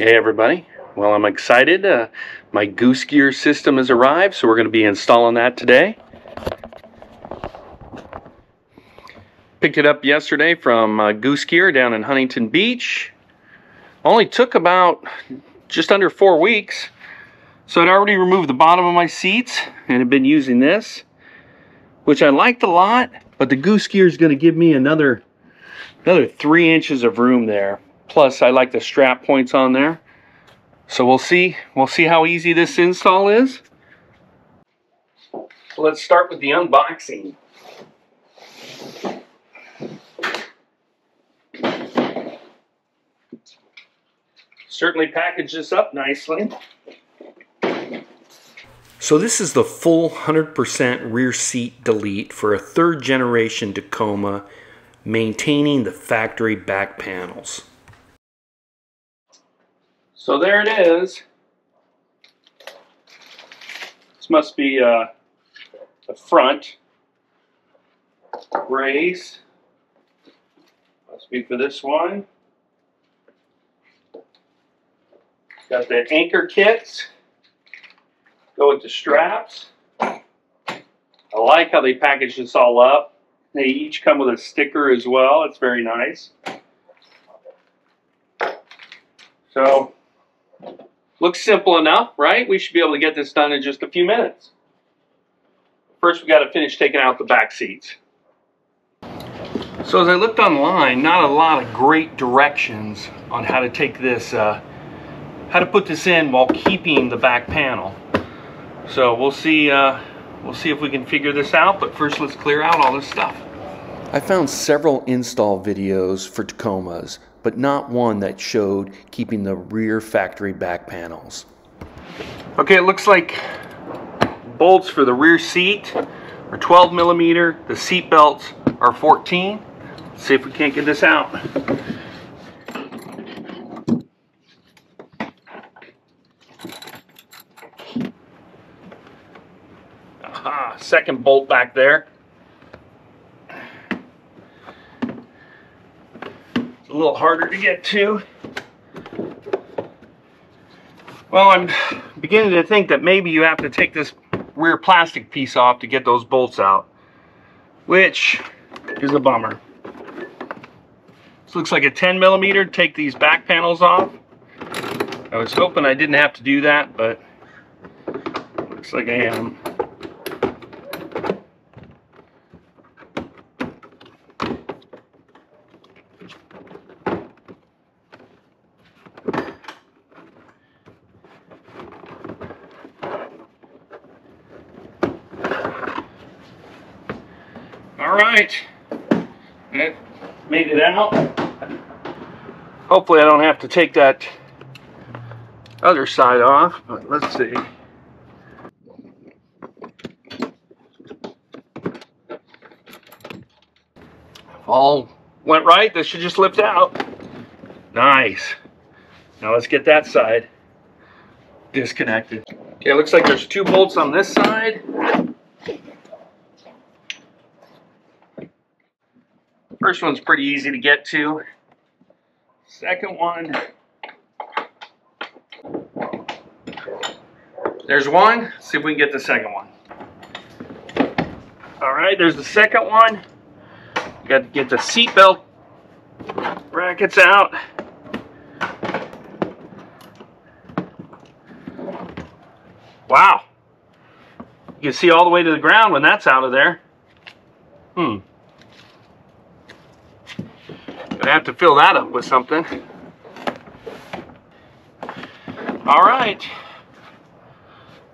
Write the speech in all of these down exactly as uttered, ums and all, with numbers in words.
Hey everybody, well I'm excited. Uh, my Goose Gear system has arrived, so we're going to be installing that today. Picked it up yesterday from uh, Goose Gear down in Huntington Beach. Only took about just under four weeks. So I'd already removed the bottom of my seats and have been using this, which I liked a lot, but the Goose Gear is going to give me another, another three inches of room there. Plus, I like the strap points on there. So we'll see, we'll see how easy this install is. Let's start with the unboxing. Certainly package this up nicely. So this is the full one hundred percent rear seat delete for a third generation Tacoma, maintaining the factory back panels. So there it is. This must be uh, the front raise. Must be for this one. Got the anchor kits. Go with the straps. I like how they package this all up. They each come with a sticker as well. It's very nice. So. Looks simple enough, right? We should be able to get this done in just a few minutes. First, we've got to finish taking out the back seats. So as I looked online, not a lot of great directions on how to take this, uh, how to put this in while keeping the back panel. So we'll see, uh, we'll see if we can figure this out, but first let's clear out all this stuff. I found several install videos for Tacomas, but not one that showed keeping the rear factory back panels. Okay, it looks like bolts for the rear seat are twelve millimeter, the seat belts are fourteen. Let's see if we can't get this out. Aha, second bolt back there. A little harder to get to. Well, I'm beginning to think that maybe you have to take this rear plastic piece off to get those bolts out, which is a bummer. This looks like a ten millimeter to take these back panels off. I was hoping I didn't have to do that, but looks like I am. Alright, made it out. Hopefully I don't have to take that other side off, but let's see. If all went right, this should just lift out. Nice. Now let's get that side disconnected. Okay, it looks like there's two bolts on this side. First one's pretty easy to get to. Second one. There's one. Let's see if we can get the second one. All right, there's the second one. You got to get the seatbelt brackets out. Wow. You can see all the way to the ground when that's out of there. Hmm. Gonna have to fill that up with something. All right,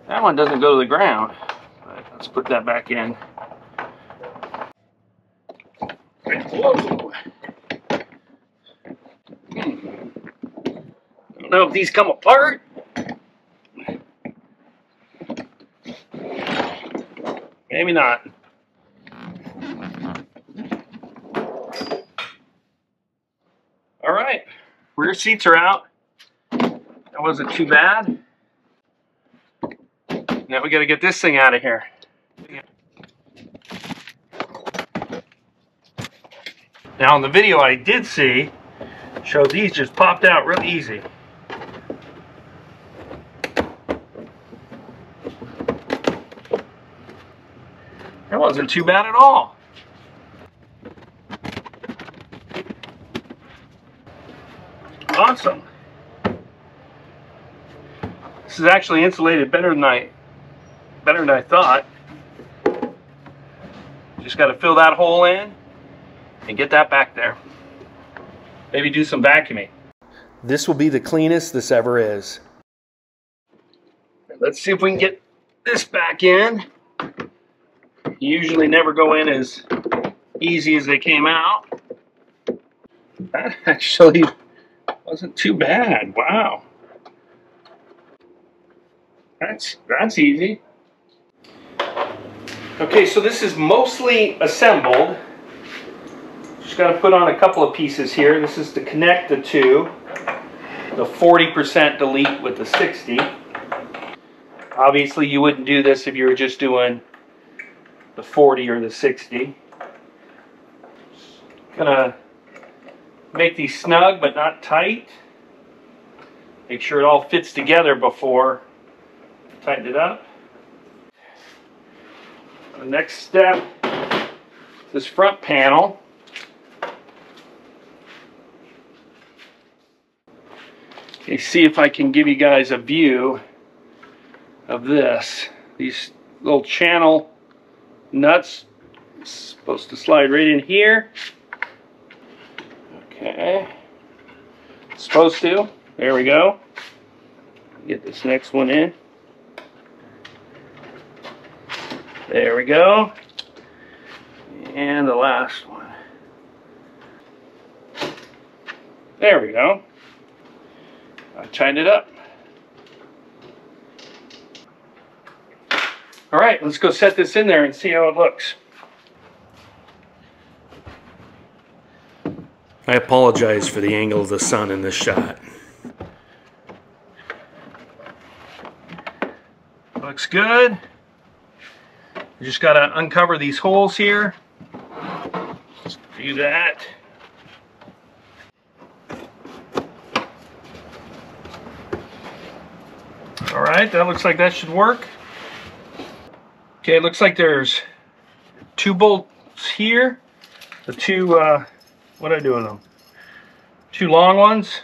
that one doesn't go to the ground. All right, let's put that back in. Whoa. Hmm. I don't know if these come apart. Maybe not. All right, rear seats are out. That wasn't too bad. Now we got to get this thing out of here. Now in the video I did see, showed these just popped out real easy. That wasn't too bad at all. Awesome. This is actually insulated better than I better than I thought. Just got to fill that hole in and get that back there. Maybe do some vacuuming. This will be the cleanest this ever is. Let's see if we can get this back in. You usually never go in as easy as they came out. That actually wasn't too bad. Wow. That's that's easy. Okay, so this is mostly assembled. Just got to put on a couple of pieces here. This is to connect the two. The forty percent delete with the sixty. Obviously, you wouldn't do this if you were just doing the forty or the sixty. Gonna make these snug but not tight. Make sure it all fits together before I tighten it up. The next step is this front panel. Okay, see if I can give you guys a view of this. These little channel nuts supposed to slide right in here. Okay, it's supposed to. There we go. Get this next one in. There we go. And the last one. There we go. I tightened it up. All right, let's go set this in there and see how it looks. I apologize for the angle of the sun in this shot. Looks good. You just got to uncover these holes here. Let's do that. All right, that looks like that should work. Okay, it looks like there's two bolts here. The two, uh, what did I do with them? Two long ones.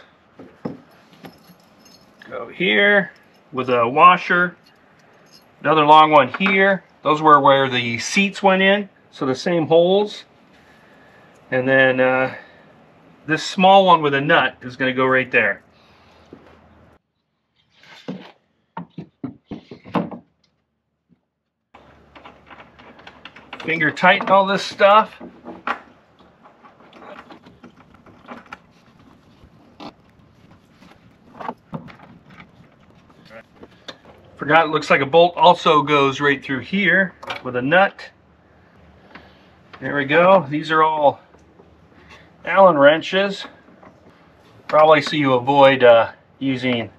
Go here with a washer. Another long one here. Those were where the seats went in, so the same holes. And then uh, this small one with a nut is going to go right there. Finger tighten all this stuff. Forgot, it looks like a bolt also goes right through here with a nut. There we go. These are all Allen wrenches. Probably so you avoid uh, using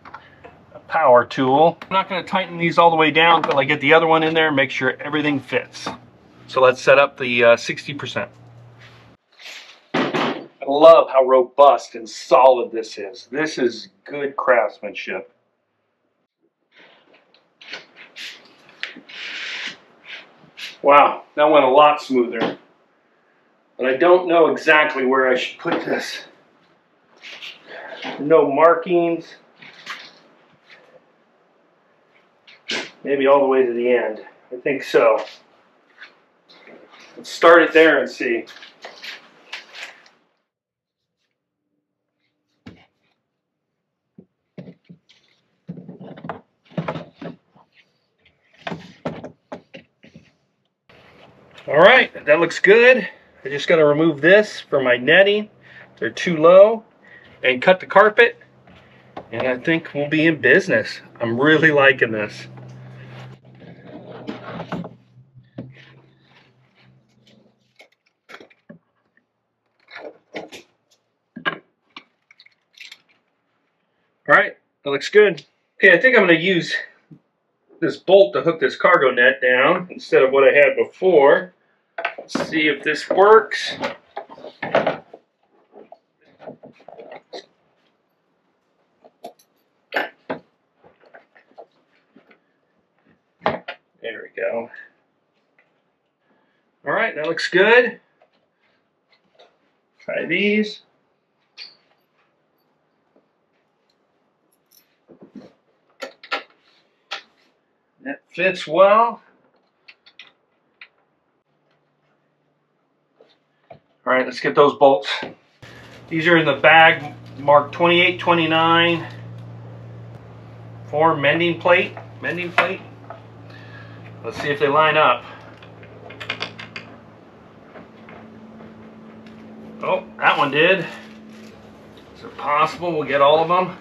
a power tool. I'm not going to tighten these all the way down until I get the other one in there and make sure everything fits. So let's set up the uh, sixty percent. I love how robust and solid this is. This is good craftsmanship. Wow, that went a lot smoother. But I don't know exactly where I should put this. No markings. Maybe all the way to the end. I think so. Let's start it there and see. All right, that looks good. I just got to remove this from my netting. They're too low. And cut the carpet. And I think we'll be in business. I'm really liking this. All right, that looks good. Okay, I think I'm going to use this bolt to hook this cargo net down instead of what I had before. Let's see if this works. There we go. right, that looks good. Try these. That fits well. All right, let's get those bolts. These are in the bag marked twenty-eight, twenty-nine, form mending plate, mending plate. Let's see if they line up. Oh, that one did. Is it possible we'll get all of them?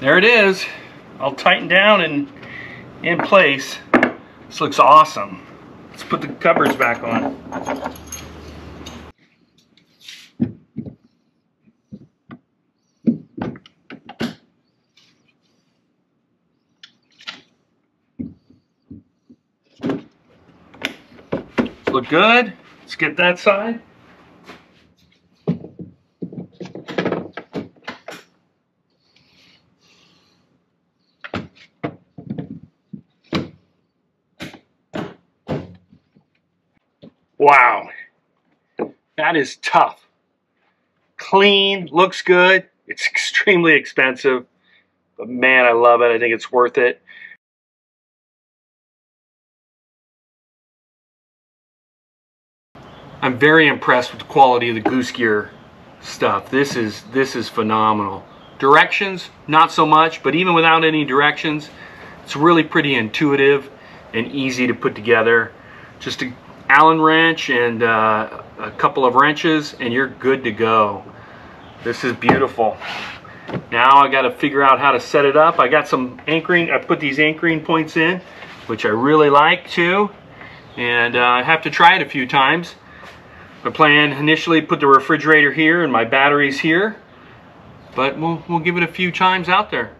There it is. I'll tighten down and in place. This looks awesome. Let's put the covers back on. Look good. Let's get that side. Wow, that is tough. Clean, looks good. It's extremely expensive, but man, I love it. I think it's worth it. I'm very impressed with the quality of the Goose Gear stuff. This is this is phenomenal. Directions, not so much, but even without any directions, it's really pretty intuitive and easy to put together. Just a Allen wrench and uh, a couple of wrenches and you're good to go. This is beautiful. Now I got to figure out how to set it up. I got some anchoring. I put these anchoring points in, which I really like too, and uh, I have to try it a few times. My plan initially put the refrigerator here and my batteries here, but we'll, we'll give it a few times out there.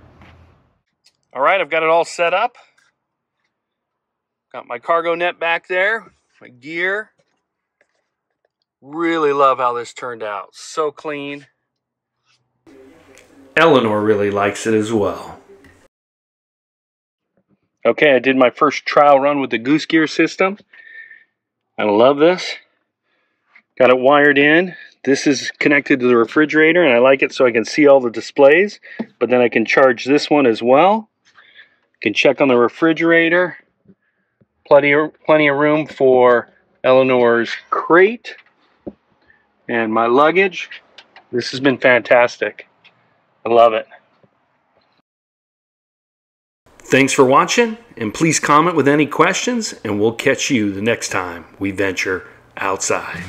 All right, I've got it all set up. Got my cargo net back there. My gear. Really love how this turned out. So clean. Eleanor really likes it as well. Okay, I did my first trial run with the Goose Gear system. I love this. Got it wired in. This is connected to the refrigerator and I like it so I can see all the displays, but then I can charge this one as well. I can check on the refrigerator. Plenty of, plenty of room for Eleanor's crate and my luggage. This has been fantastic. I love it. Thanks for watching, and please comment with any questions, and we'll catch you the next time we venture outside.